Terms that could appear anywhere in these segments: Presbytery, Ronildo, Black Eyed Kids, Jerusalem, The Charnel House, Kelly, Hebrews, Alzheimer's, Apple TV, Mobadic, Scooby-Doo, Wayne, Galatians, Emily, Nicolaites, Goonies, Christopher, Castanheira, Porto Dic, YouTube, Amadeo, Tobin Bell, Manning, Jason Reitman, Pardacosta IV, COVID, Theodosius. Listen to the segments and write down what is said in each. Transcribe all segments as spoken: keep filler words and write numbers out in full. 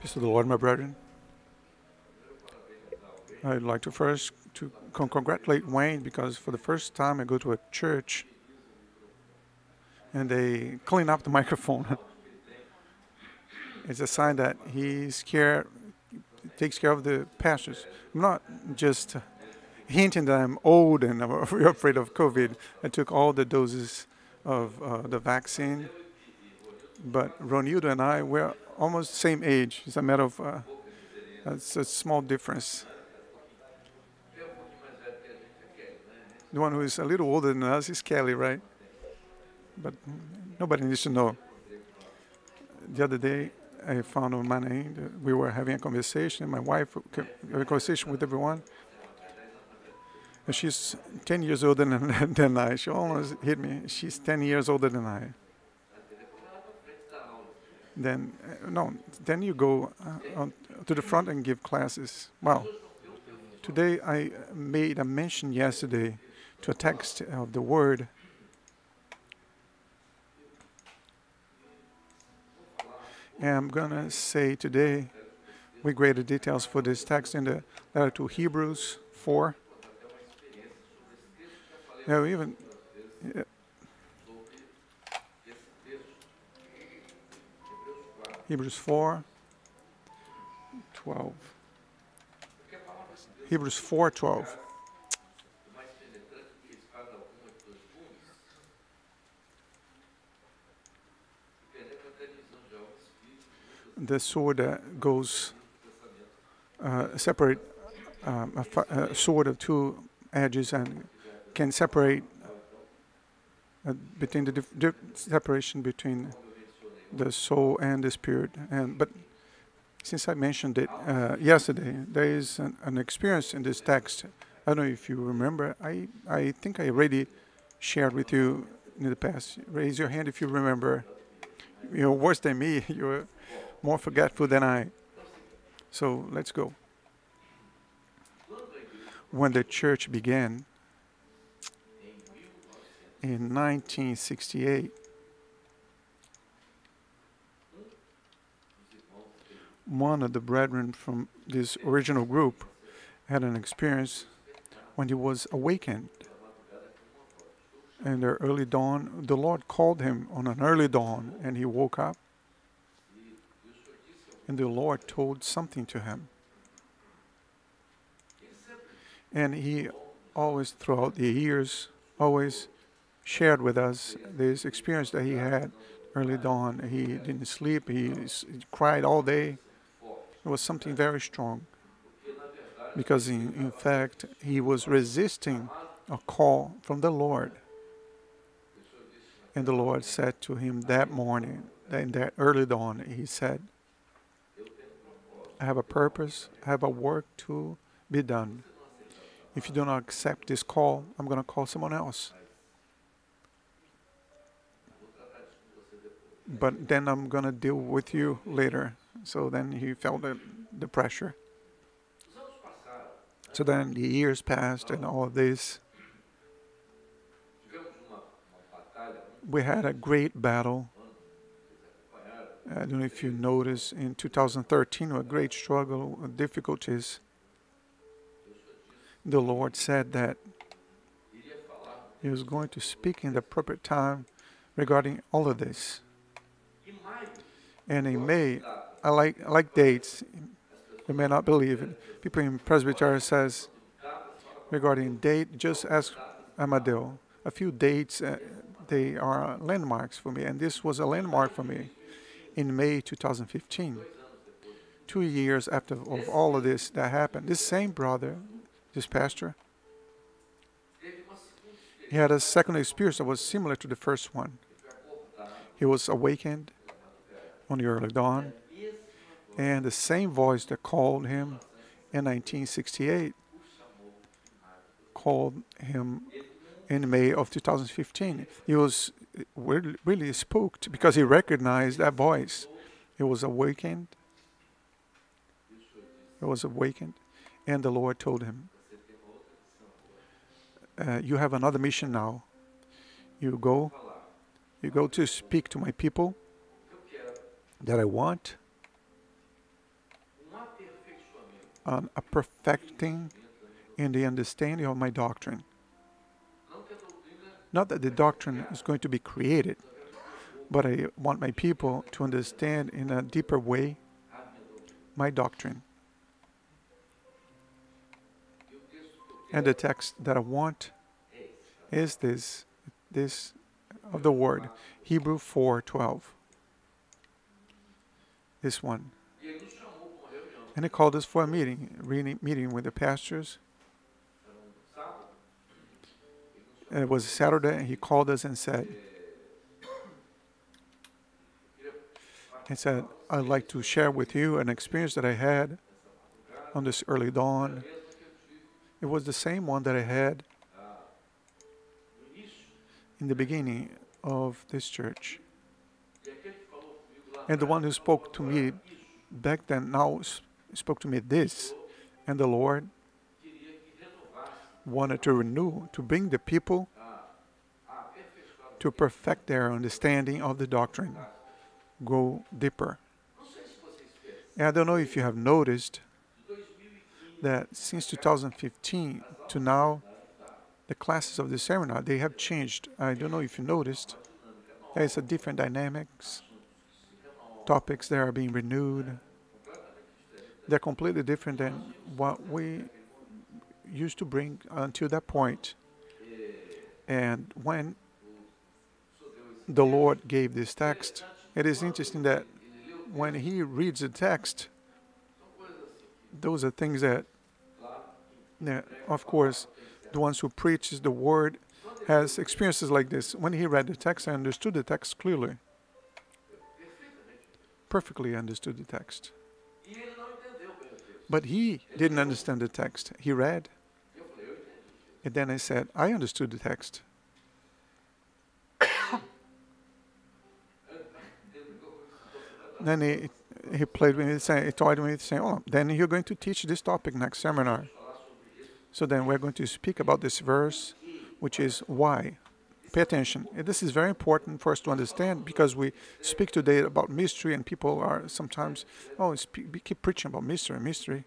Peace to the Lord, my brethren. I'd like to first to con congratulate Wayne, because for the first time I go to a church and they clean up the microphone. It's a sign that he's care, takes care of the pastors. I'm not just hinting that I'm old and I'm afraid of COVID. I took all the doses of uh, the vaccine, but Ronildo and I were almost the same age. It's a matter of uh, it's a small difference. The one who is a little older than us is Kelly, right? But nobody needs to know. The other day, I found on Manning, we were having a conversation, and my wife had a conversation with everyone. And she's ten years older than, than I. She almost hit me. She's ten years older than I. Then, no, then you go on to the front and give classes. Wow. Today, I made a mention yesterday to a text of the Word. And I'm going to say today with greater details for this text in the letter to Hebrews four. Now, even uh, Hebrews four, twelve. Hebrews four, twelve. The sword that goes, uh, separate, um, a, fi a sword of two edges, and can separate uh, between the dif dif separation between the soul and the spirit. And but since I mentioned it uh, yesterday, there is an, an experience in this text. I don't know if you remember. I I think I already shared with you in the past. Raise your hand if you remember. You're worse than me. You're more forgetful than I. So let's go. When the church began in nineteen sixty-eight, one of the brethren from this original group had an experience when he was awakened. In the early dawn, the Lord called him on an early dawn, and he woke up. And the Lord told something to him. And he always, throughout the years, always shared with us this experience that he had early dawn. He didn't sleep. He cried all day. It was something very strong. Because, in, in fact, he was resisting a call from the Lord. And the Lord said to him that morning, in that early dawn, he said, "I have a purpose, I have a work to be done. If you do not accept this call, I'm going to call someone else. But then I'm going to deal with you later." So then he felt the, the pressure. So then the years passed and all of this. We had a great battle. I don't know if you noticed, in two thousand thirteen, a great struggle, difficulties. The Lord said that He was going to speak in the appropriate time regarding all of this. And in May, I like, I like dates. You may not believe it. People in Presbytery says, regarding date, just ask Amadeo. A few dates, uh, they are landmarks for me, and this was a landmark for me. In May two thousand fifteen, two years after of all of this that happened, this same brother, this pastor, he had a second experience that was similar to the first one. He was awakened on the early dawn, and the same voice that called him in nineteen sixty-eight called him in May of two thousand fifteen. He was really, really spooked because he recognized that voice. He was awakened. He was awakened. And the Lord told him, uh, "You have another mission now. You go, you go to speak to my people that I want. um, a perfecting in the understanding of my doctrine. Not that the doctrine is going to be created, but I want my people to understand in a deeper way my doctrine. And the text that I want is this, this of the word, Hebrews four twelve. This one. And he called us for a meeting, re meeting with the pastors. And it was Saturday, and he called us and said, he said, I'd like to share with you an experience that I had on this early dawn. It was the same one that I had in the beginning of this church. And the one who spoke to me back then now spoke to me this. And the Lord wanted to renew, to bring the people to perfect their understanding of the doctrine. Go deeper. And I don't know if you have noticed that since two thousand fifteen to now, the classes of the seminar, they have changed. I don't know if you noticed. There is a different dynamics. Topics that are being renewed. They're completely different than what we used to bring until that point. And when the Lord gave this text, it is interesting that when he reads the text, those are things that, yeah, of course, the ones who preaches the word has experiences like this. When he read the text, I understood the text clearly. Perfectly understood the text. But he didn't understand the text. He read. And then I said, I understood the text. Then he, he played with me, saying, he told me, saying, oh, then you're going to teach this topic next seminar. So then we're going to speak about this verse, which is why. Pay attention. And this is very important for us to understand, because we speak today about mystery, and people are sometimes, oh, we keep preaching about mystery, mystery.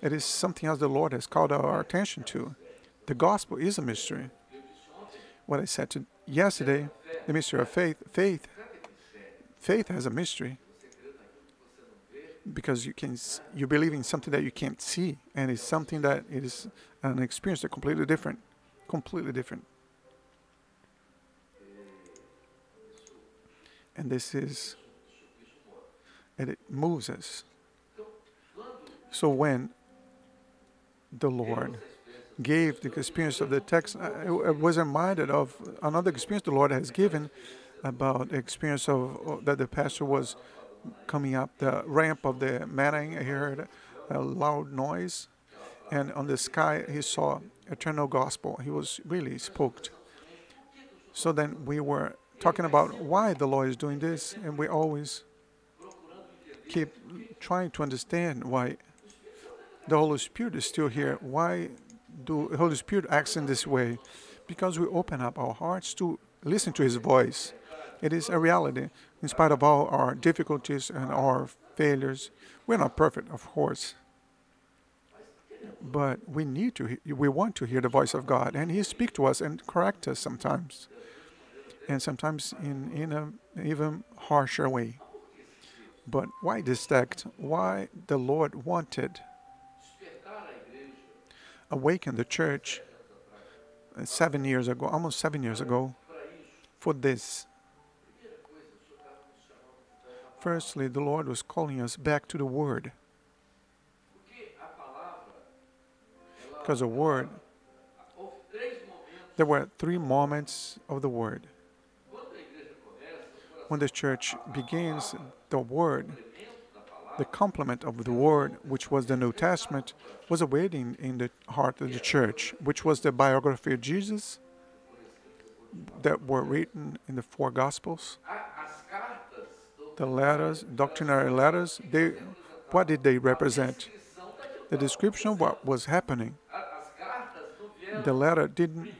It is something else the Lord has called our attention to. The gospel is a mystery. What I said to yesterday, the mystery of faith, faith. Faith has a mystery, because you can you believe in something that you can't see, and it's something that it is an experience that's completely different, completely different. And this is, and it moves us. So when the Lord gave the experience of the text, I, I was reminded of another experience the Lord has given, about the experience of that the pastor was coming up the ramp of the Manning. He heard a loud noise, and on the sky he saw eternal gospel. He was really spooked. So then we were talking about why the Lord is doing this, and we always keep trying to understand why the Holy Spirit is still here. Why do the Holy Spirit acts in this way? Because we open up our hearts to listen to His voice. It is a reality. In spite of all our difficulties and our failures, we're not perfect, of course. But we need to, we want to hear the voice of God, and He speaks to us and corrects us sometimes, and sometimes in in an even harsher way. But why this text? Why the Lord wanted awaken the church seven years ago, almost seven years ago, for this. Firstly, the Lord was calling us back to the Word. Because the Word, there were three moments of the Word. When the church begins, the Word, the complement of the Word, which was the New Testament, was awaiting in the heart of the church, which was the biography of Jesus that were written in the four Gospels. The letters, doctrinary letters, they, what did they represent? The description of what was happening. The letter didn't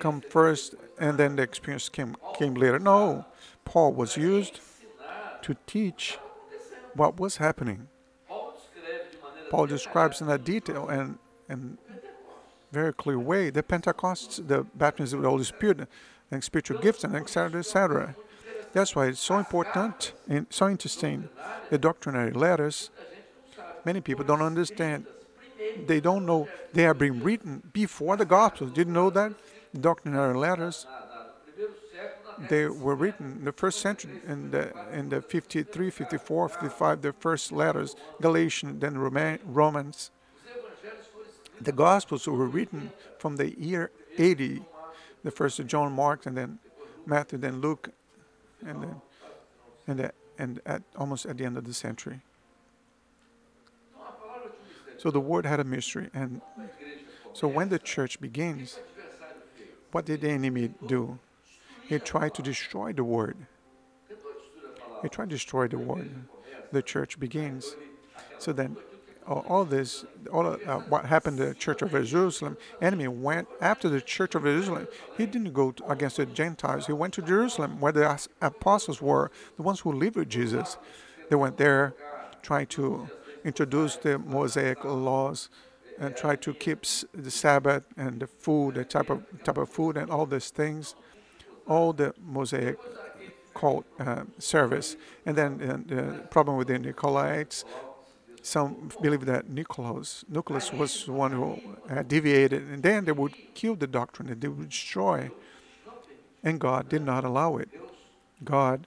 come first and then the experience came, came later. No, Paul was used to teach what was happening. Paul describes in that detail and in very clear way the Pentecost, the baptism of the Holy Spirit, and spiritual gifts, and et cetera, et cetera. That's why it's so important and so interesting. The doctrinary letters, many people don't understand. They don't know they have been written before the Gospels. Did you know that? The doctrinary letters, they were written in the first century, in the, in the fifty-three, fifty-four, fifty-five, the first letters, Galatians, then Romans. The Gospels were written from the year eighty, the first John, Mark, and then Matthew, then Luke, and then and, the, and at almost at the end of the century. So the word had a mystery, and so when the church begins, what did the enemy do? He tried to destroy the word. He tried to destroy the word. The church begins. So then, all, all this, all uh, what happened to the Church of Jerusalem, enemy went after the Church of Jerusalem. He didn't go to, against the Gentiles. He went to Jerusalem, where the apostles were, the ones who lived with Jesus. They went there, trying to introduce the Mosaic laws, and try to keep the Sabbath and the food, the type of type of food, and all these things, all the Mosaic cult uh, service. And then uh, the problem with the Nicolaites, some believe that Nicholas, Nicholas was the one who uh, deviated, and then they would kill the doctrine, and they would destroy. And God did not allow it. God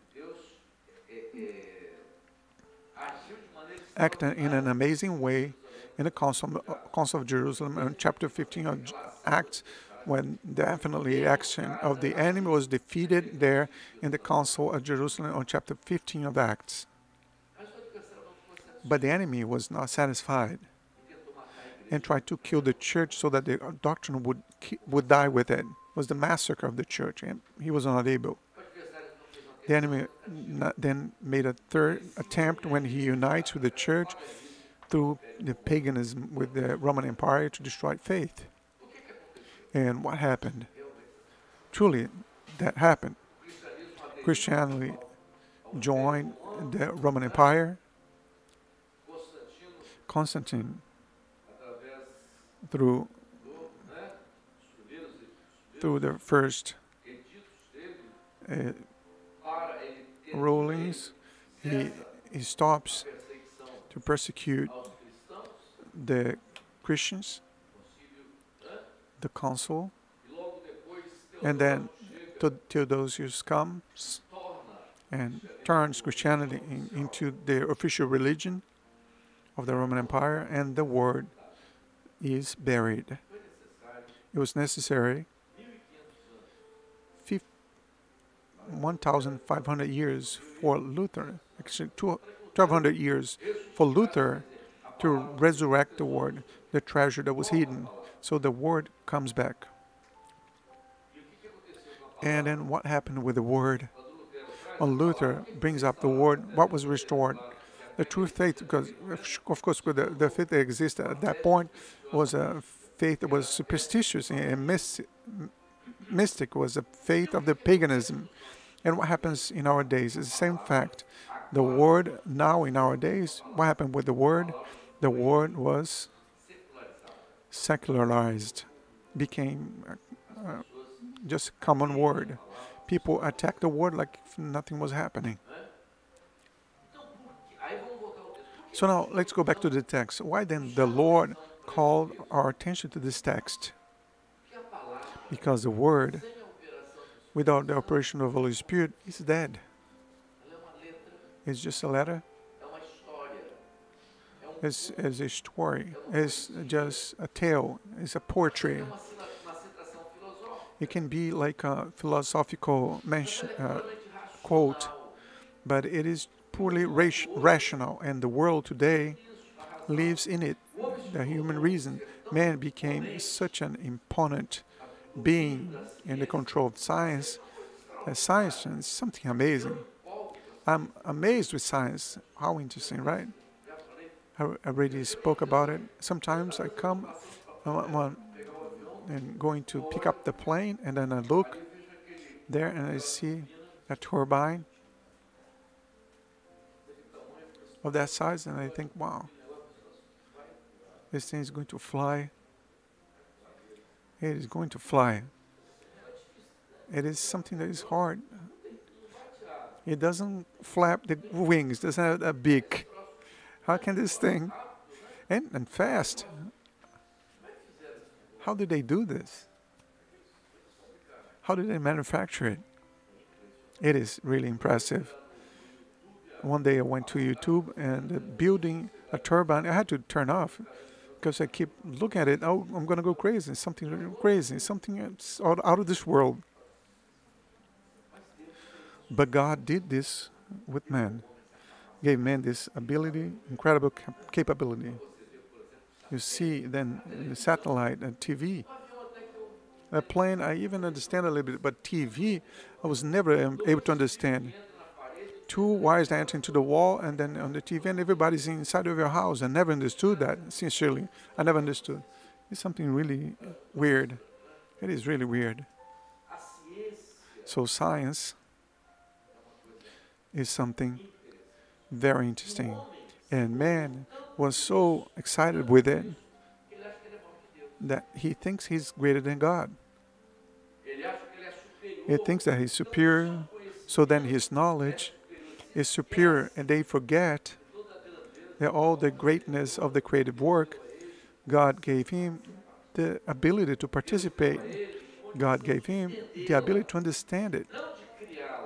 acted in an amazing way in the Council, uh, Council of Jerusalem, in chapter fifteen of Acts, when definitely action of the enemy was defeated there in the Council of Jerusalem on chapter fifteen of Acts. But the enemy was not satisfied and tried to kill the church so that the doctrine would, would die with it. It was the massacre of the church, and he was not able. The enemy then made a third attempt when he unites with the church through the paganism with the Roman Empire to destroy faith. And what happened? Truly, that happened. Christianity joined the Roman Empire. Constantine, through, through the first uh, rulings, he, he stops to persecute the Christians, the council, and then Theodosius comes and turns Christianity in, into the official religion of the Roman Empire, and the word is buried. It was necessary fifteen hundred years for Luther, actually twelve hundred years for Luther to resurrect the word, the treasure that was hidden. So the word comes back. And then what happened with the word? When Luther brings up the word, what was restored? The true faith, because of course the, the faith that existed at that point was a faith that was superstitious and mystic. Mystic was a faith of the paganism. And what happens in our days is the same fact. The word now in our days, what happened with the word? The word was secularized, became uh, just a common word. People attacked the word like nothing was happening. So now let's go back to the text. Why then the Lord called our attention to this text? Because the word, without the operation of the Holy Spirit, is dead. It's just a letter. It's, it's a story. It's just a tale. It's a poetry. It can be like a philosophical mention, uh, quote, but it is purely rational, and the world today lives in it. The human reason. Man became such an imponent being in the control of science. Uh, science is something amazing. I'm amazed with science. How interesting, right? I already spoke about it. Sometimes I come on and going to pick up the plane, and then I look there and I see a turbine of that size, and I think, wow, This thing is going to fly. It is going to fly. It is something that is hard. It doesn't flap the wings, doesn't have a beak. How can this thing? And, and fast. How do they do this? How do they manufacture it? It is really impressive. One day I went to YouTube and building a turbine, I had to turn off because I keep looking at it. Oh, I'm going to go crazy, something crazy, something out, out of this world. But God did this with man, gave man this ability, incredible cap capability. You see then the satellite and T V. A plane, I even understand a little bit, but T V, I was never able to understand. Two wires that enter into the wall and then on the T V, and everybody's inside of your house. I never understood that, sincerely. I never understood. It's something really weird. It is really weird. So science is something very interesting. And man was so excited with it that he thinks he's greater than God. He thinks that he's superior, so then his knowledge is superior, and they forget that all the greatness of the creative work, God gave him the ability to participate. God gave him the ability to understand it,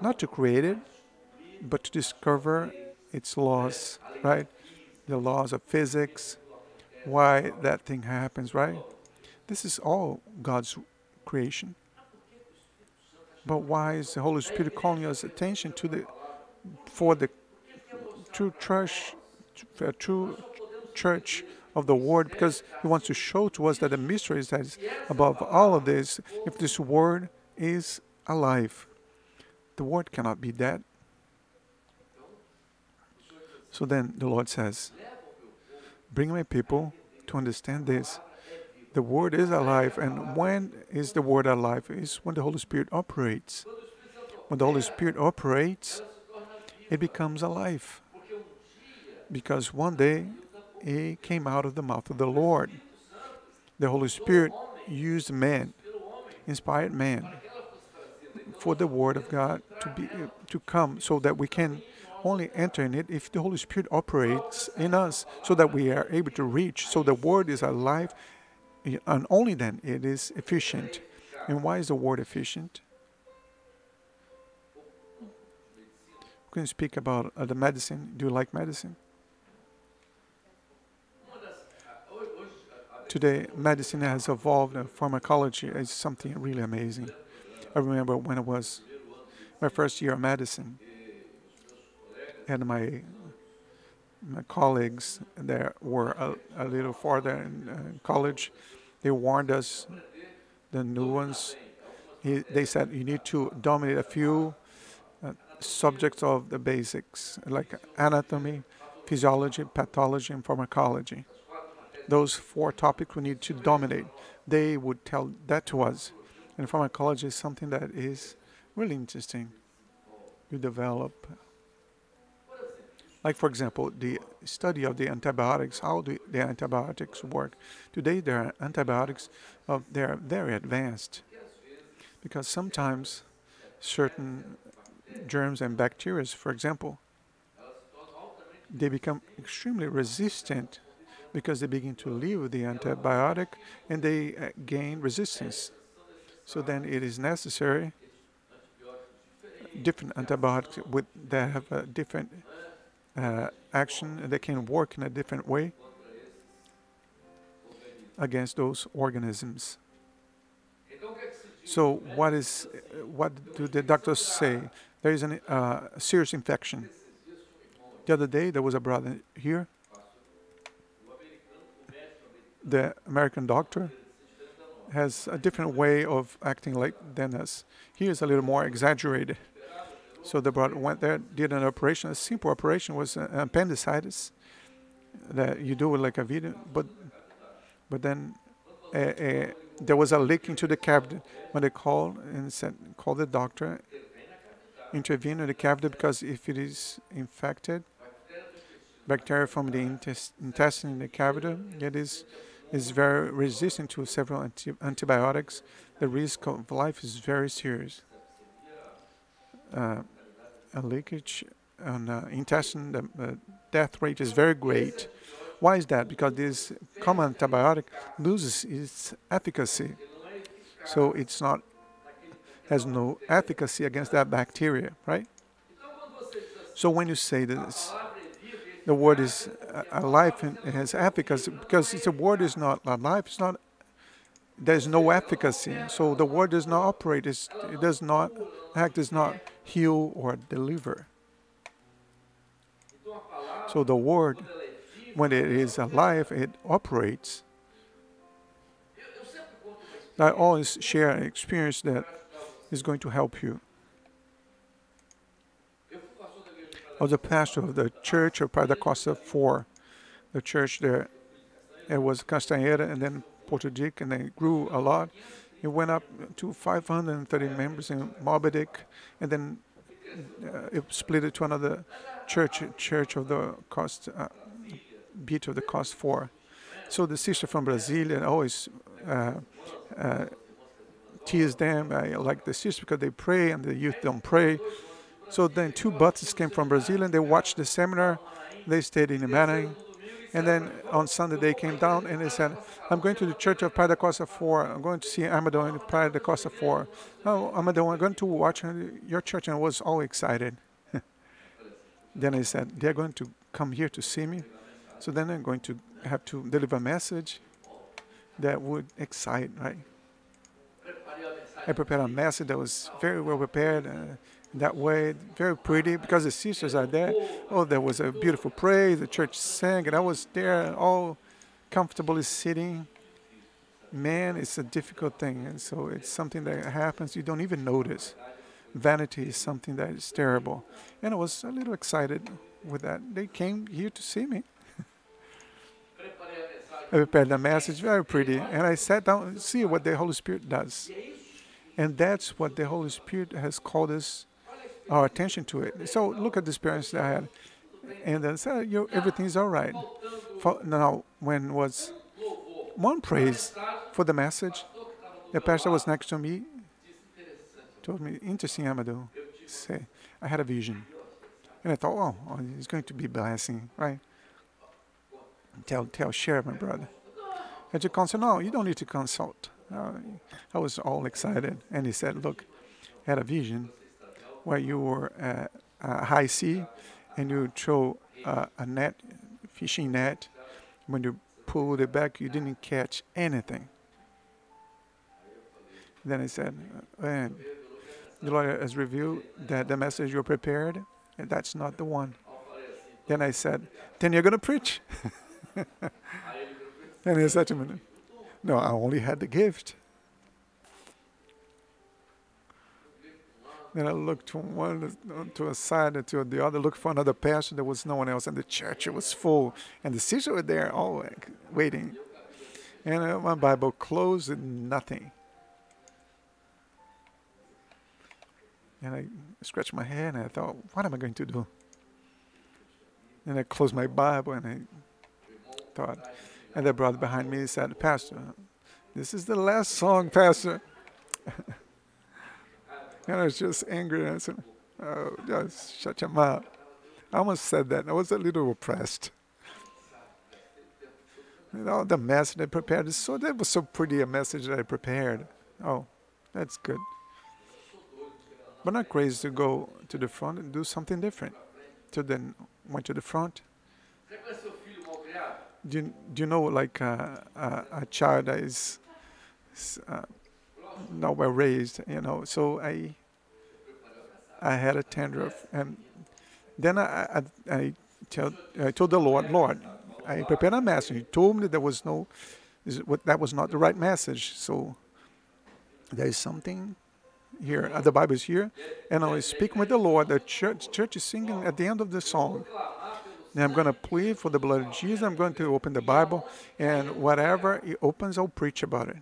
not to create it, but to discover its laws, right? The laws of physics, why that thing happens, right? This is all God's creation. But why is the Holy Spirit calling us attention to the for the true church, uh, true church of the Word? Because He wants to show to us that the mystery that is above all of this. If this Word is alive, the Word cannot be dead. So then the Lord says, bring my people to understand this. The Word is alive, and when is the Word alive? It's when the Holy Spirit operates. When the Holy Spirit operates, it becomes alive. Because one day, it came out of the mouth of the Lord. The Holy Spirit used man, inspired man, for the Word of God to, be, to come, so that we can only enter in it if the Holy Spirit operates in us, so that we are able to reach. So the Word is alive, and only then it is efficient. And why is the Word efficient? We can speak about uh, the medicine. Do you like medicine? Today, medicine has evolved. Uh, pharmacology is something really amazing. I remember when it was my first year of medicine, and my my colleagues there were a, a little farther in uh, college. They warned us, the new ones. He, they said you need to dominate a few uh, subjects of the basics, like anatomy, physiology, pathology, and pharmacology. Those four topics we need to dominate. They would tell that to us. And pharmacology is something that is really interesting. You develop. Like, for example, the study of the antibiotics, how do the antibiotics work. Today, there are antibiotics, uh, they are very advanced, because sometimes certain germs and bacteria, for example, they become extremely resistant because they begin to leave the antibiotic and they uh, gain resistance. So then it is necessary different antibiotics with, that have a different Uh, action that can work in a different way against those organisms. So what is what do the doctors say? There is a uh, serious infection. The other day there was a brother here. The American doctor has a different way of acting like than us. He is a little more exaggerated. So the brother went there, did an operation. A simple operation was an appendicitis that you do like a video, but but then uh, uh, there was a leak into the cavity. When they called and said, call the doctor, intervene in the cavity, because if it is infected, bacteria from the intest, intestine in the cavity that is, is very resistant to several anti antibiotics. The risk of life is very serious. Uh, a leakage on the uh, intestine, the uh, death rate is very great. Why is that? Because this common antibiotic loses its efficacy. So it's not, has no efficacy against that bacteria, right? So when you say this, the word is alive and it has efficacy, because the word is not alive, it's not, there's no efficacy. So the word does not operate, it's, it does not act, does not heal or deliver. So the word, when it is alive, it operates. I always share an experience that is going to help you. I was a pastor of the church of Pardacosta four, the church there. It was Castanheira and then Porto Dic, and they grew a lot. It went up to five hundred thirty members in Mobadic, and then uh, it split it to another church, church of the cost, uh, beat of the cost four. So the sister from Brazil, and always uh, uh, tease them. I like the sisters because they pray and the youth don't pray. So then two buses came from Brazil and they watched the seminar. They stayed in Manning. And then on Sunday they came down and they said, I'm going to the church of Pardacosta four. I'm going to see Amadeo in Pardacosta four. Oh, Amadeo, I'm going to watch your church. And I was all excited. Then I said, they're going to come here to see me. So then I'm going to have to deliver a message that would excite, right? I prepared a message that was very well prepared. Uh, that way, very pretty, because the sisters are there. Oh, there was a beautiful praise, the church sang, and I was there all comfortably sitting. Man, it's a difficult thing, and so it's something that happens, you don't even notice. Vanity is something that is terrible. And I was a little excited with that. They came here to see me. I prepared the message, very pretty, and I sat down and see what the Holy Spirit does. And that's what the Holy Spirit has called us, our attention to it. So look at the experience that I had. And then said, so everything's all right. For now, when was one praise for the message, the pastor was next to me, told me, interesting, Amadeo. Say, I had a vision. And I thought, oh, it's going to be blessing, right? Tell, tell, share, my brother. And you consult, no, you don't need to consult. Uh, I was all excited, and he said, look, I had a vision where you were at a high sea, and you throw uh, a net, fishing net. When you pulled it back, you didn't catch anything. Then he said, and the Lord has revealed that the message you prepared, and that's not the one. Then I said, then you're going to preach. And he said to me, no, I only had the gift. Then I looked from one to a side and to the other, looked for another pastor. There was no one else, and the church was full, and the sisters were there, all like, waiting. And uh, my Bible closed, and nothing. And I scratched my head, and I thought, what am I going to do? And I closed my Bible, and I thought. And the brother behind me said, Pastor, this is the last song, Pastor. And I was just angry. And I said, oh, just shut your mouth. I almost said that. I was a little oppressed. And all the message I prepared, so that was so pretty a message that I prepared. Oh, that's good. But not crazy to go to the front and do something different. So then went to the front. Do you, do you know, like, uh, a, a child that is, is uh, not well raised, you know? So I I had a dandruff. And then I, I, I, tell, I told the Lord, Lord, I prepared a message. He told me that there was no, that was not the right message. So there is something here. The Bible is here. And I was speaking with the Lord. The church, church is singing at the end of the song. Now I'm going to plead for the blood of Jesus. I'm going to open the Bible, and whatever it opens, I'll preach about it.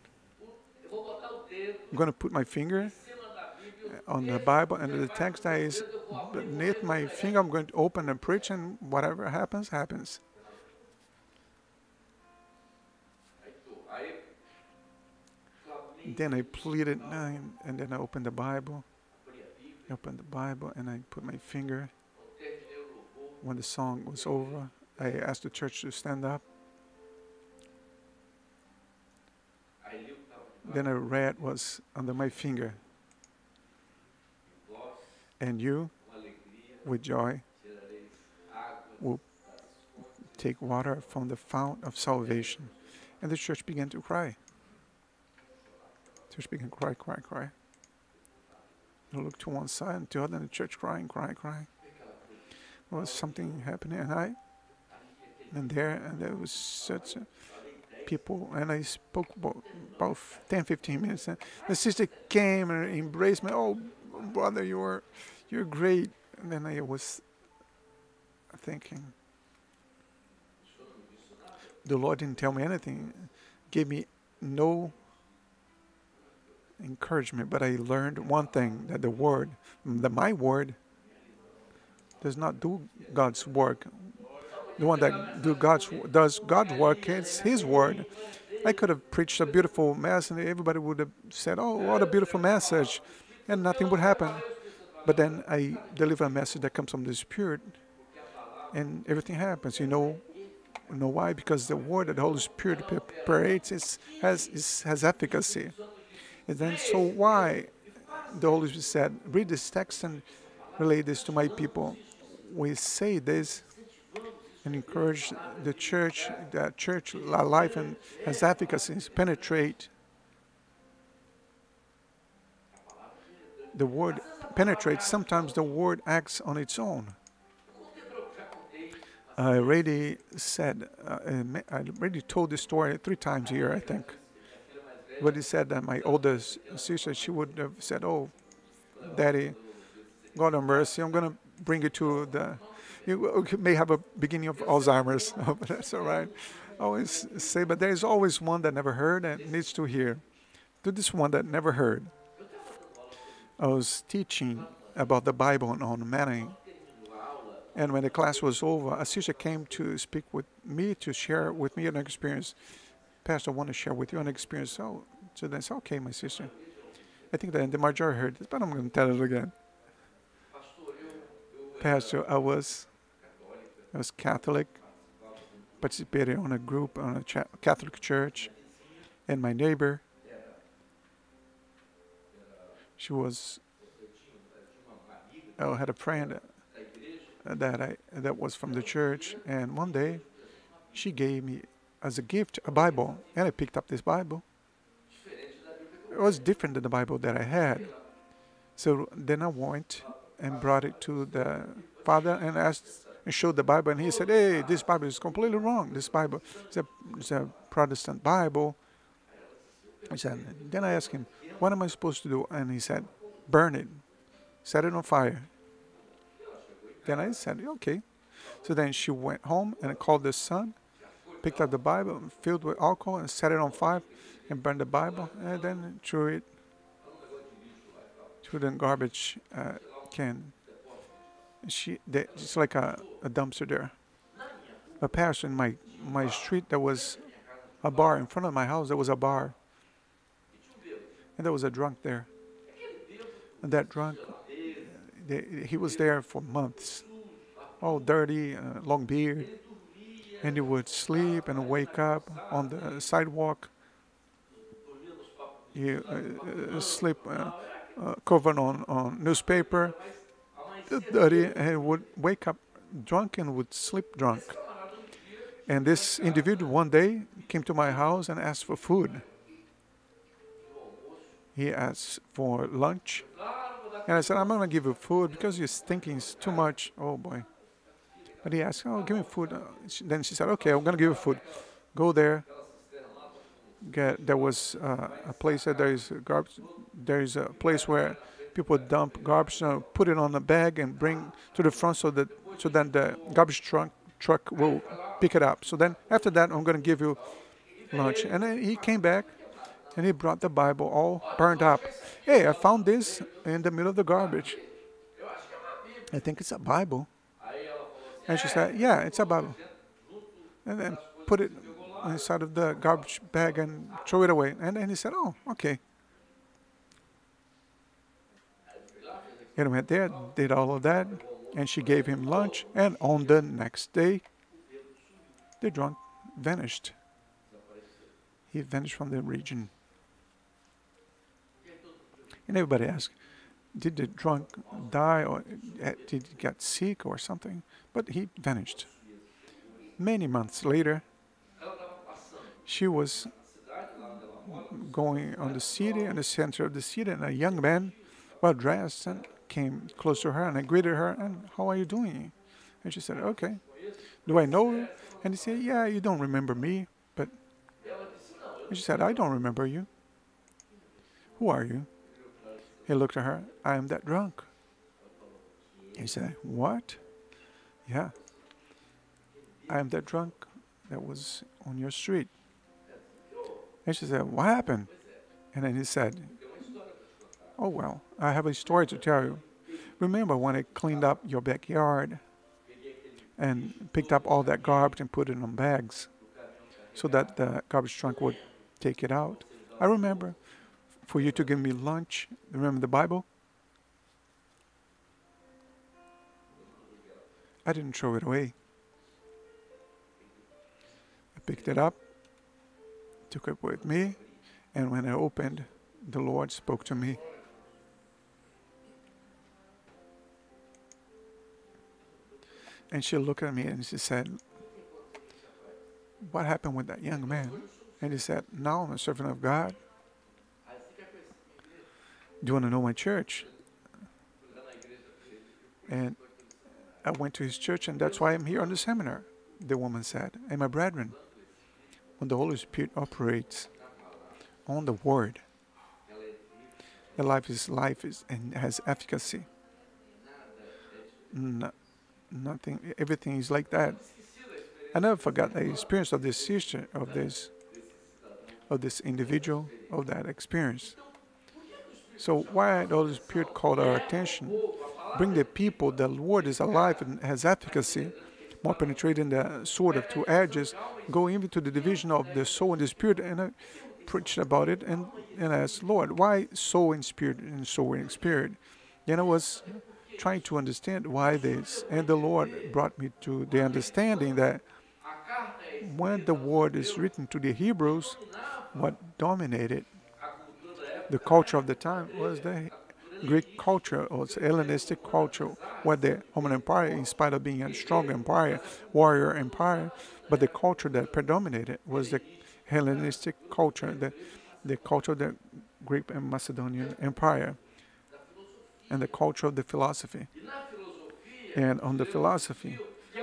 I'm going to put my finger on the Bible, and the text that is beneath my finger, I'm going to open and preach, and whatever happens, happens. Then I pleaded, and, and then I opened the Bible. I opened the Bible, and I put my finger. When the song was over, I asked the church to stand up. Then I read what was under my finger. And you, with joy, will take water from the fount of salvation. And the church began to cry. The church began to cry, cry, cry. I looked to one side and to the other, and the church crying, crying, crying. There was something happening, and I, and there, and there was such a people, and I spoke about, about ten, fifteen minutes, and the sister came and embraced me. Oh, brother, you're you're great. And then I was thinking, the Lord didn't tell me anything, gave me no encouragement, but I learned one thing, that the word, that my word does not do God's work. The one that do God's, does God's work, it's His word. I could have preached a beautiful message, and everybody would have said, oh, what a beautiful message, and nothing would happen. But then I deliver a message that comes from the Spirit, and everything happens. You know, you know why? Because the word that the Holy Spirit preparates is, has, is, has efficacy. And then, so why? The Holy Spirit said, read this text and relate this to my people. We say this and encourage the church, that church life and has efficacy, penetrate. The word penetrates. Sometimes the word acts on its own. I already said, uh, I already told this story three times here, I think. But he said that my older sister, she would have said, oh, Daddy, God have mercy, I'm going to bring you to the... You may have a beginning of Alzheimer's, but that's all right. I always say, but there is always one that never heard and needs to hear. To this one that never heard. I was teaching about the Bible on Manning. And when the class was over, a sister came to speak with me, to share with me an experience. Pastor, I want to share with you an experience. So, so then I said, okay, my sister. I think that the majority heard this, but I'm going to tell it again. Pastor, I was, I was Catholic, participated on a group, on a ch Catholic church, and my neighbor, she was, I had a friend that, I, that was from the church, and one day she gave me as a gift a Bible, and I picked up this Bible. It was different than the Bible that I had. So then I went and brought it to the father and asked and showed the Bible, and he said, hey, this Bible is completely wrong. This Bible is a, it's a Protestant Bible. I said, then I asked him, what am I supposed to do? And he said, burn it, set it on fire. Then I said, okay. So then she went home and called the son, picked up the Bible, filled with alcohol, and set it on fire and burned the Bible, and then threw it to the garbage uh, can. She, they, it's like a, a dumpster there. A pastor in my, my street, there was a bar in front of my house. There was a bar, and there was a drunk there. And that drunk, they, he was there for months, all dirty, uh, long beard, and he would sleep and wake up on the sidewalk. He uh, sleep. Uh, Uh, covered on, on newspaper, dirty, and would wake up drunk and would sleep drunk. And this individual one day came to my house and asked for food. He asked for lunch, and I said, I'm not going to give you food because you're thinking it's too much. Oh boy. But he asked, oh, give me food. Uh, she, then she said, okay, I'm going to give you food. Go there. Get, there was uh, a place that there is garbage. There is a place where people dump garbage, uh, put it on a bag, and bring to the front so that so then the garbage truck truck will pick it up. So then after that, I'm going to give you lunch. And then he came back, and he brought the Bible all burned up. Hey, I found this in the middle of the garbage. I think it's a Bible. And she said, yeah, it's a Bible. And then put it inside of the garbage bag and throw it away. And then he said, oh, okay. And went there, did all of that. And she gave him lunch. And on the next day, the drunk vanished. He vanished from the region. And everybody asked, did the drunk die or did he get sick or something? But he vanished. Many months later, she was going on the city, in the center of the city, and a young man, well dressed, and came close to her and I greeted her, and how are you doing? And she said, okay. Do I know you? And he said, yeah, you don't remember me, but... And she said, I don't remember you. Who are you? He looked at her, I am that drunk. He said, what? Yeah. I am that drunk that was on your street. And she said, what happened? And then he said, oh, well, I have a story to tell you. Remember when I cleaned up your backyard and picked up all that garbage and put it in bags so that the garbage truck would take it out? I remember. For you to give me lunch. Remember the Bible? I didn't throw it away. I picked it up, took it with me, and when I opened, the Lord spoke to me. And she looked at me and she said, what happened with that young man? And he said, now I'm a servant of God. Do you want to know my church? And I went to his church, and that's why I'm here on the seminar, the woman said. And my brethren, when the Holy Spirit operates on the Word, the life is life is and has efficacy. No, nothing, everything is like that. I never forgot the experience of this sister, of this, of this individual, of that experience. So why the Holy Spirit called our attention? Bring the people, the Lord is alive and has efficacy, more penetrating the sword of two edges, go even to the division of the soul and the spirit. And I preached about it and, and I asked, Lord, why soul and spirit and soul and spirit? Then I was trying to understand why this. And the Lord brought me to the understanding that when the word is written to the Hebrews, what dominated the culture of the time was the Greek culture, or Hellenistic culture, where the Roman Empire, in spite of being a strong empire, warrior empire, but the culture that predominated was the Hellenistic culture, the, the culture of the Greek and Macedonian Empire, and the culture of the philosophy. And on the philosophy,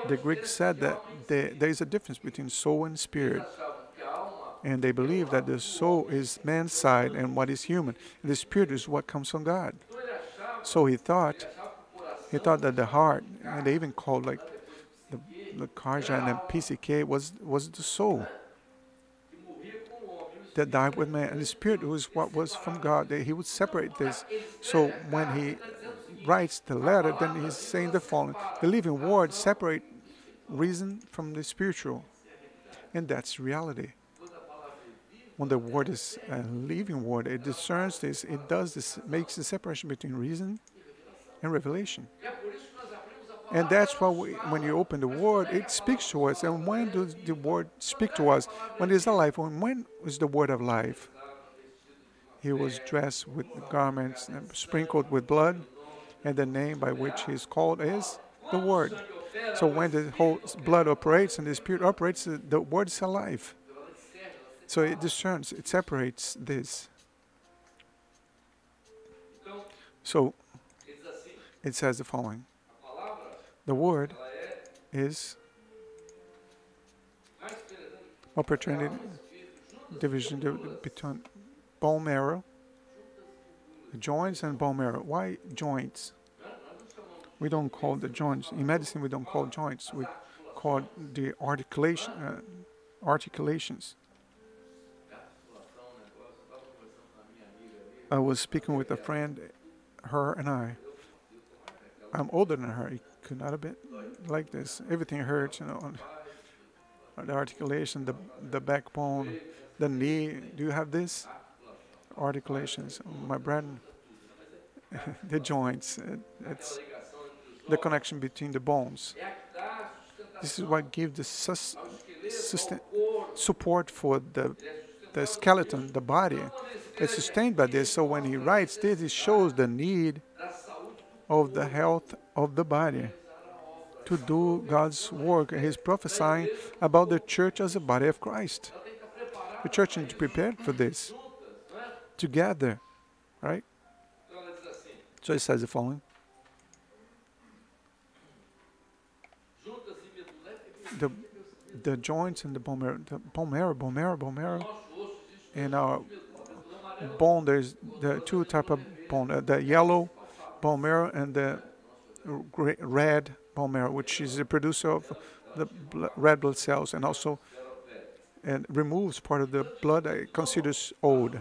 the Greeks said that they, there is a difference between soul and spirit. And they believe that the soul is man's side and what is human. And the spirit is what comes from God. So he thought, he thought that the heart, and they even called like the, the Karja and the P C K was, was the soul that died with man. And the spirit was what was from God. He would separate this. So when he writes the letter, then he's saying the following. The living word separates reason from the spiritual. And that's reality. When the word is a living word, it discerns this, it does this, makes the separation between reason and revelation. And that's why we, when you open the word, it speaks to us. And when does the word speak to us? When is the life? When, when is the word of life? He was dressed with garments and sprinkled with blood, and the name by which he is called is the Word. So when the whole blood operates and the Spirit operates, the word is alive. So it discerns, it separates this. So it says the following. The word is opportunity, division between bone marrow, joints and bone marrow. Why joints? We don't call the joints. In medicine, we don't call joints. We call the articulation, uh, articulations. I was speaking with a friend, her and I, I'm older than her. It could not have been like this. Everything hurts, you know, on, on the articulation, the, the backbone, the knee. Do you have this? Articulations. My brain, the joints. It, it's the connection between the bones. This is what gives the sus sustain support for the, the skeleton, the body. It's sustained by this. So when he writes this, it shows the need of the health of the body to do God's work. He's prophesying about the church as a body of Christ. The church needs to be prepared for this, together, right? So he says the following. The, the joints and the bone marrow, the bone marrow, bone marrow, bone marrow. In our bone, there's the two type of bone, uh, the yellow bone marrow and the red bone marrow, which is the producer of the bl red blood cells, and also and removes part of the blood that it considers old.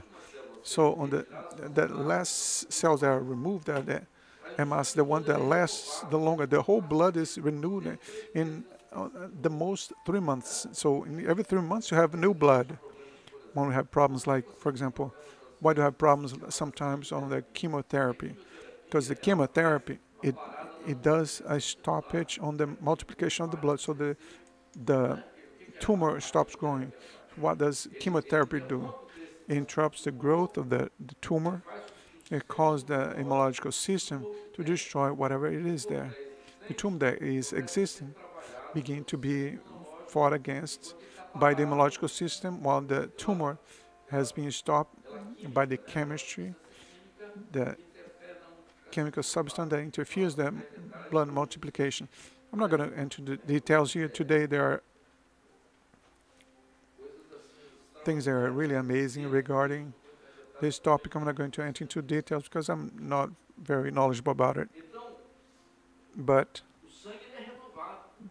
So on the the last cells that are removed are the M S, the one that lasts the longer. The whole blood is renewed in uh, the most three months. So in every three months you have new blood. When we have problems like, for example, why do we have problems sometimes on the chemotherapy? Because the chemotherapy, it it does a stoppage on the multiplication of the blood, so the the tumor stops growing. What does chemotherapy do? It interrupts the growth of the, the tumor. It causes the immunological system to destroy whatever it is there. The tumor that is existing begin to be fought against by the immunological system, while the tumor has been stopped by the chemistry, the chemical substance that interferes with blood multiplication. I'm not going to enter the details here today. There are things that are really amazing regarding this topic. I'm not going to enter into details because I'm not very knowledgeable about it. But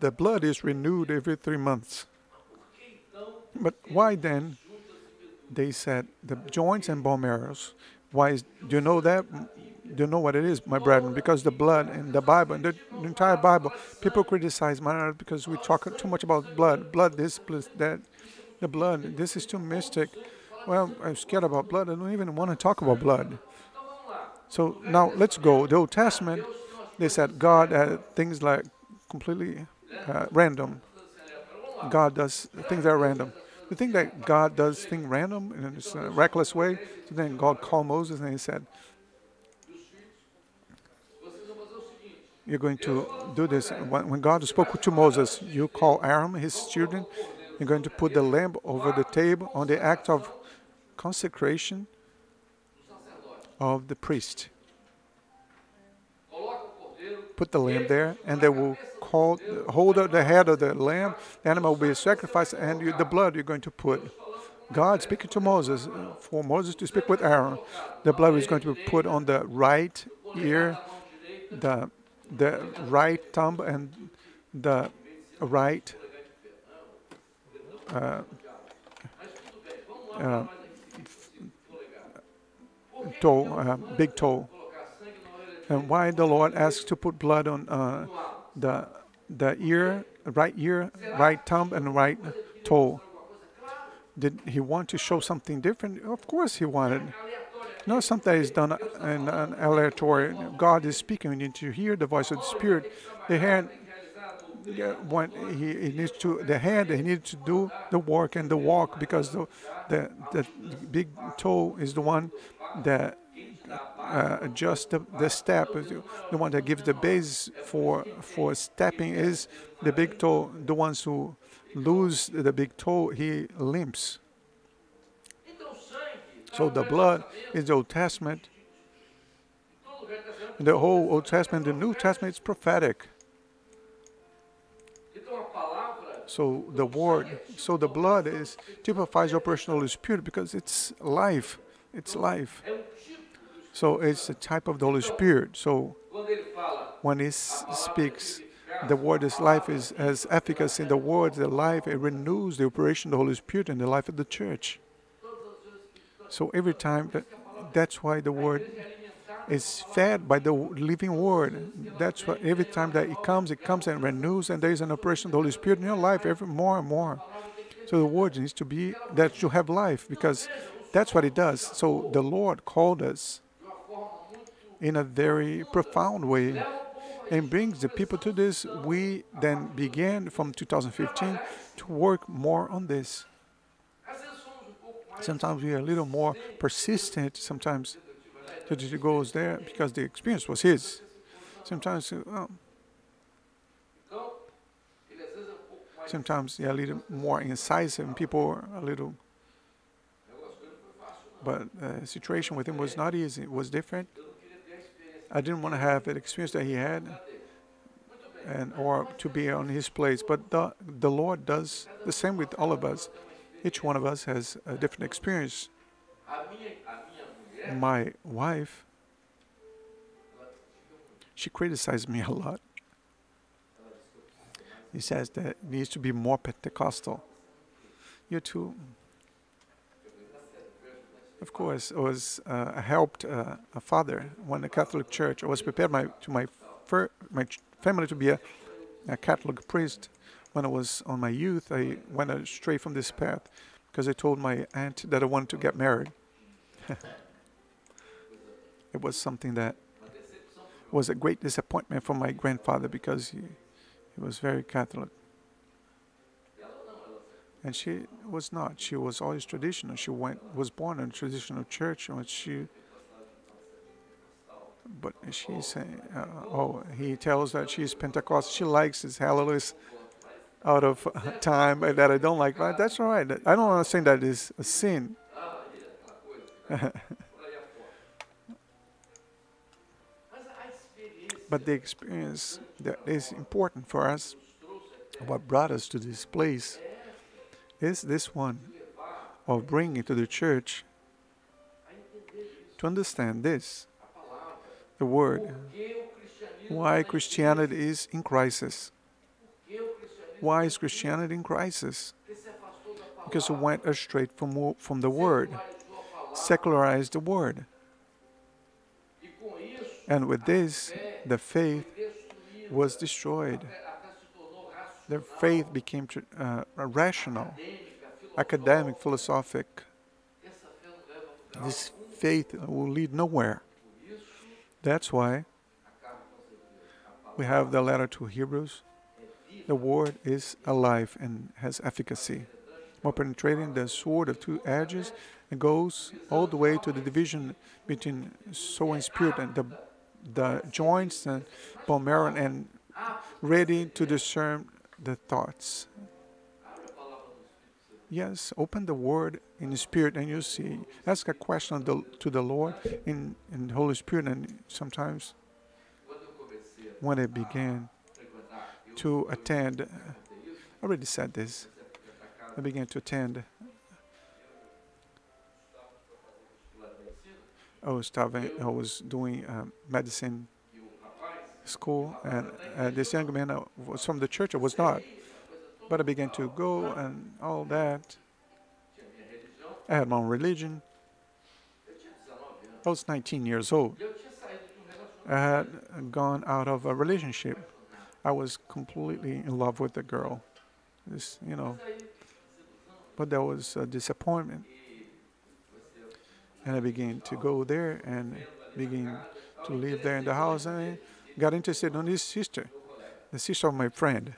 the blood is renewed every three months. But why then, they said, the joints and bone marrows? Why is, do you know that? Do you know what it is, my brethren? Because the blood in the Bible, in the entire Bible, people criticize Manning because we talk too much about blood. Blood, this, blood, that. The blood, this is too mystic. Well, I'm scared about blood. I don't even want to talk about blood. So now let's go. The Old Testament, they said God had things like completely uh, random. God does things that are random. You think that God does things random in a reckless way? So then God called Moses and he said, you're going to do this. When God spoke to Moses, you call Aaron, his children. You're going to put the lamb over the table on the act of consecration of the priest. Put the lamb there, and they will call, hold the head of the lamb. The animal will be sacrificed, and you, the blood you're going to put. God speaking to Moses, for Moses to speak with Aaron. The blood is going to be put on the right ear, the the right thumb, and the right uh, uh, toe, uh, big toe. And why the Lord asked to put blood on uh, the the ear, right ear, right thumb, and right toe? Did he want to show something different? Of course he wanted. No, something is done in an aleatory. God is speaking. We need to hear the voice of the Spirit. The hand, when he, he needs to, the hand, he needs to do the work and the walk, because the the, the big toe is the one that Uh, adjust the, the step. The one that gives the base for for stepping is the big toe. The ones who lose the big toe, he limps. So the blood is the Old Testament. The whole Old Testament, the New Testament is prophetic. So the word, so the blood is typifies operational spirit because it's life. It's life. So it's a type of the Holy Spirit. So when he speaks, the word is life, is, has efficacy in the word, the life, it renews the operation of the Holy Spirit in the life of the church. So every time, that, that's why the word is fed by the living word. That's what every time that it comes, it comes and renews, and there is an operation of the Holy Spirit in your life every more and more. So the word needs to be that you have life, because that's what it does. So the Lord called us in a very profound way and brings the people to this. We then began from two thousand fifteen to work more on this. Sometimes we are a little more persistent. Sometimes the teacher goes there because the experience was his. Sometimes, oh. Sometimes they are a little more incisive, and people are a little... But the uh, situation with him was not easy. It was different. I didn't want to have the experience that he had, and or to be on his place. But the, the Lord does the same with all of us. Each one of us has a different experience. My wife, she criticized me a lot. She says that it needs to be more Pentecostal. You too. Of course, I was uh, helped uh, a father when the Catholic Church. I was prepared my, to my fir my family to be a, a Catholic priest. When I was on my youth, I went astray from this path because I told my aunt that I wanted to get married. It was something that was a great disappointment for my grandfather, because he, he was very Catholic. And she was not. She was always traditional. She went, was born in a traditional church, and she. But she's saying, uh, oh, he tells that she's Pentecostal. She likes his hallelujahs out of time, and that I don't like. But that's all right. I don't understand that is a sin. But the experience that is important for us, what brought us to this place, is this one of bringing to the church to understand this, the word, why Christianity is in crisis. Why is Christianity in crisis? Because it went astray from, from the word, secularized the word. And with this, the faith was destroyed. Their faith became uh, rational, academic, philosophic. This faith will lead nowhere. That's why we have the letter to Hebrews. The word is alive and has efficacy, more penetrating than a sword of two edges, and goes all the way to the division between soul and spirit, and the, the joints and bone marrow, and ready to discern the thoughts. Yes, open the word in the Spirit and you see. Ask a question the, to the Lord in, in the Holy Spirit. And sometimes when I began to attend, I already said this, I began to attend. I was, I was doing um, medicine school, and uh, this young man uh, was from the church. I was not, but I began to go and all that. I had my own religion. I was nineteen years old. I had gone out of a relationship. I was completely in love with the girl, this, you know, but there was a disappointment, and I began to go there and began to live there in the house, and I got interested in his sister, the sister of my friend.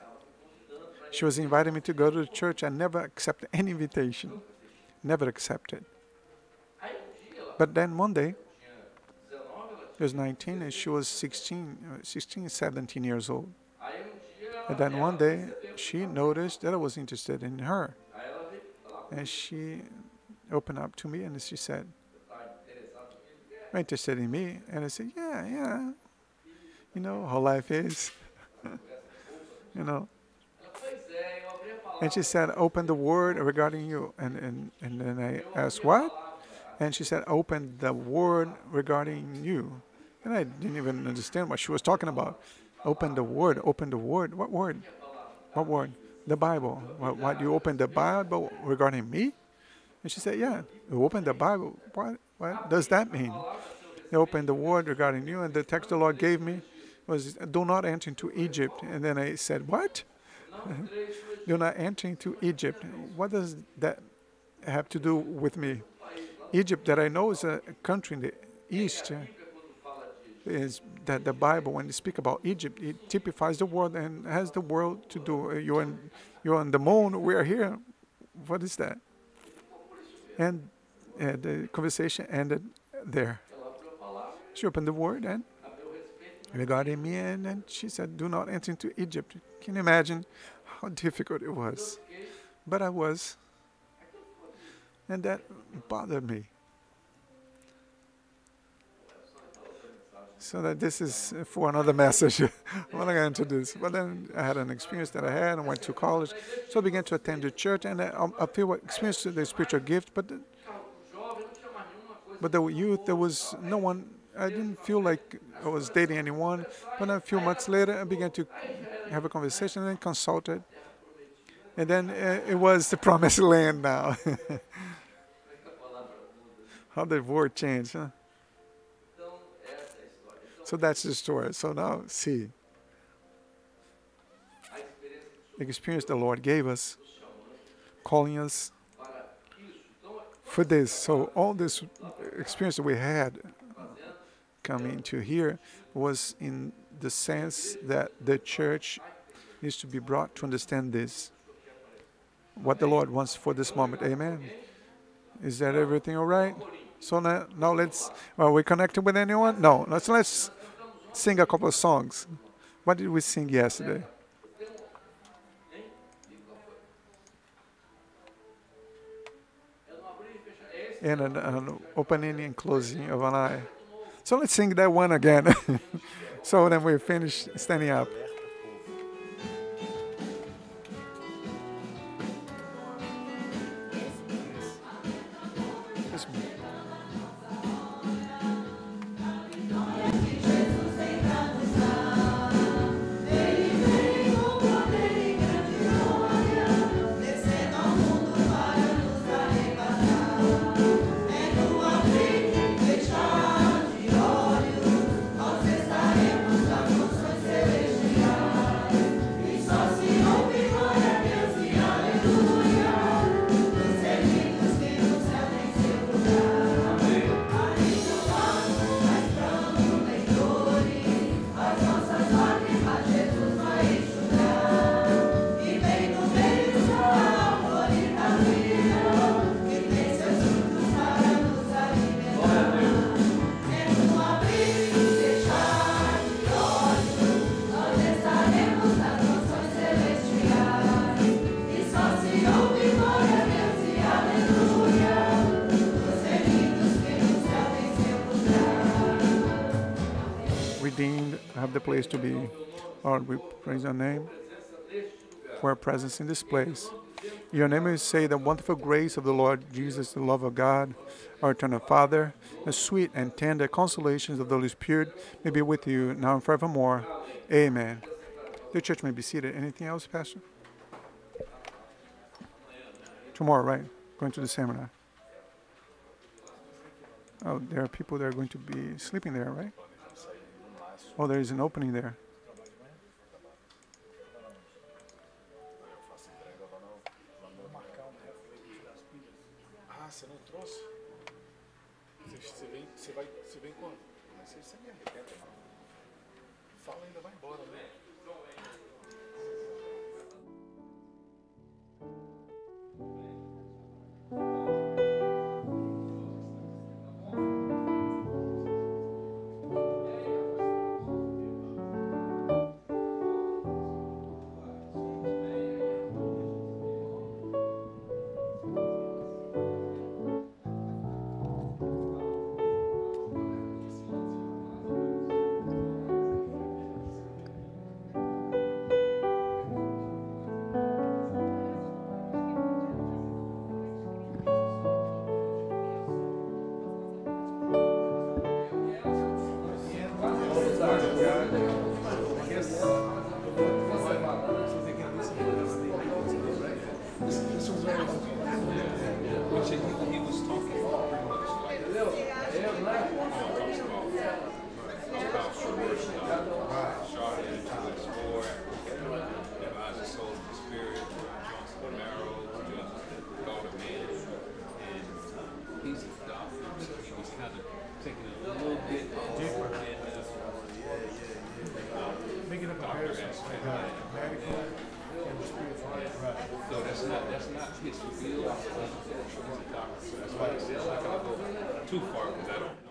She was inviting me to go to the church. I never accepted any invitation, never accepted. But then one day, I was nineteen, and she was sixteen, sixteen, seventeen years old. And then one day, she noticed that I was interested in her. And she opened up to me, and she said, "You're interested in me?" And I said, "Yeah, yeah. You know how life is." You know. And she said, "Open the word regarding you." And, and, and then I asked, "What?" And she said, "Open the word regarding you." And I didn't even understand what she was talking about. Open the word, open the word. What word? What word? The Bible. What, what, you open the Bible regarding me? And she said, "Yeah, you open the Bible. What, what does that mean?" opened the word regarding you, and the text the Lord gave me was, do not enter into Egypt. And then I said, what? Do not enter into Egypt. What does that have to do with me? Egypt, that I know, is a country in the east. Is that the Bible, when they speak about Egypt, it typifies the world and has the world to do. You're on, you're on the moon, we are here. What is that? And uh, the conversation ended there. She opened the word and regarding me, and, and she said, do not enter into Egypt. Can you imagine how difficult it was? But I was. And that bothered me. So that this is for another message. I'm not going to introduce. But then I had an experience that I had. I went to college. So I began to attend the church. And I, I feel experienced the spiritual gift. But the, but the youth, there was no one. I didn't feel like I was dating anyone. But a few months later, I began to have a conversation and then consulted. And then uh, it was the promised land now. How the word changed, huh? So that's the story. So now, see, the experience the Lord gave us, calling us for this. So all this experience that we had coming to here was in the sense that the church needs to be brought to understand this. What the Lord wants for this moment. Amen. Is that everything all right? So now, now let's, are we connected with anyone? No. Let's, let's sing a couple of songs. What did we sing yesterday? And an, an opening and closing of an eye. So let's sing that one again. So then we finish standing up. Place to be. Lord, we praise your name for our presence in this place. Your name is say the wonderful grace of the Lord Jesus, the love of God, our eternal Father, the sweet and tender consolations of the Holy Spirit may be with you now and forevermore. Amen. The church may be seated. Anything else, Pastor? Tomorrow, right? Going to the seminar. Oh, there are people that are going to be sleeping there, right? Oh, there is an opening there. No, that's not, that's not his field. That's why I say I'm not going to go too far because I don't.